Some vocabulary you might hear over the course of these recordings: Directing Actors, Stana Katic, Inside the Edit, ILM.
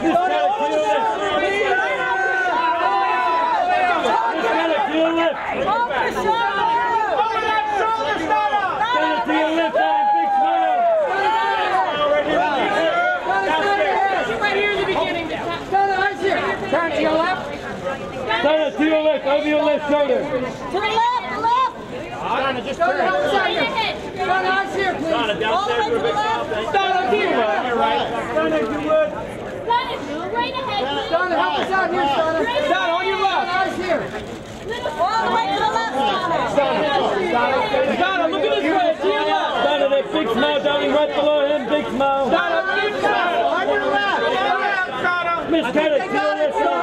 Stana, to your left, over your left shoulder. To the left, left. Stana, just turn. Stana, eyes here, please. All the way to the left. Stana, here. Stana, if you would. Stana, right ahead, please. Stana, help us out here, Stana. Stana, on your left. Eyes here. All the way to the left, Stana. Stana, look at this way, to your left. Stana, that big smile, darling, right below him, big smile. Stana, big smile, on your left. Miss Katic, to your left shoulder.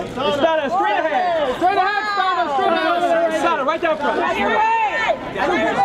Stana, straight ahead, Stana, right down front.